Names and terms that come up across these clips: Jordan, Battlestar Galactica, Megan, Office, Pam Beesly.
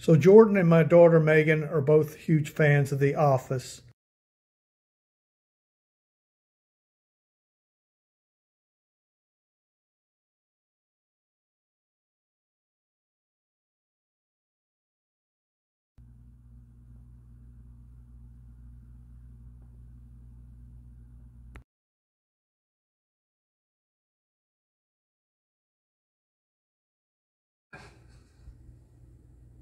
So Jordan and my daughter Megan are both huge fans of The Office.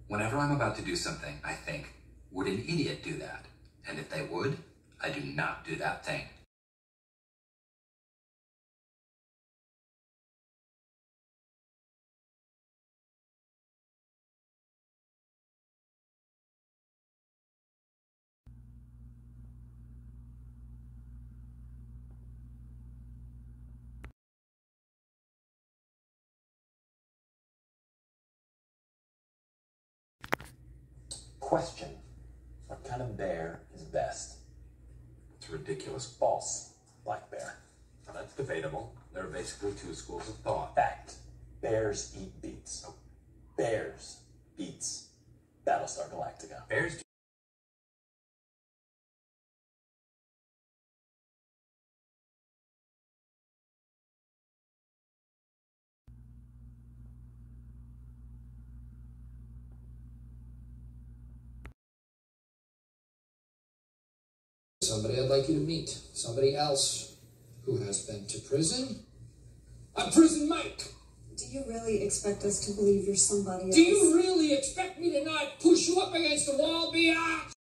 Whenever I'm about to do something, I think, would an idiot do that? And if they would, I do not do that thing. Question. What kind of bear is best? It's ridiculous. False. Black bear. Now that's debatable. There are basically two schools of thought. Fact. Bears eat beets. Oh. Bears. Beets. Battlestar Galactica. Bears do. Somebody I'd like you to meet. Somebody else who has been to prison. I'm Prison Mike! Do you really expect us to believe you're somebody else? Do you really expect me to not push you up against the wall, biatch?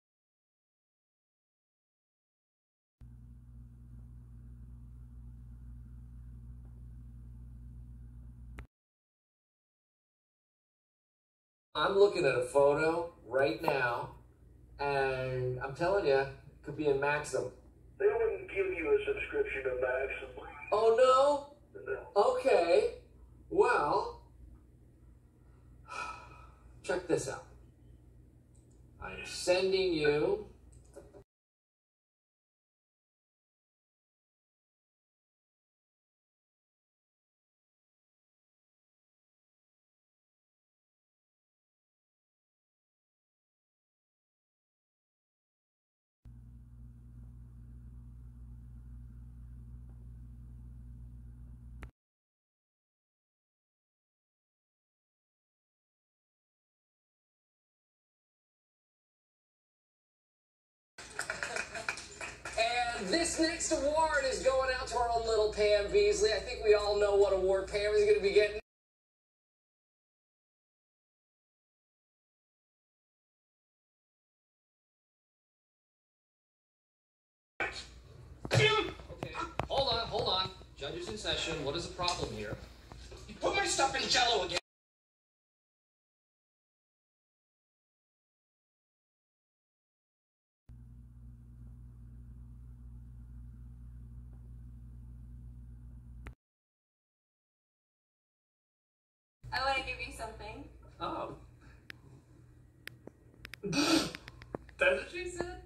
I'm looking at a photo right now, and I'm telling you, could be in Maxim. They wouldn't give you a subscription to Maxim. Oh, no? No. Okay. Well, check this out. I'm sending you... This next award is going out to our own little Pam Beesly. I think we all know what award Pam is going to be getting. Okay, hold on. Judge is in session. What is the problem here? You put my stuff in jello again. I want to give you something. Oh. That's what she said?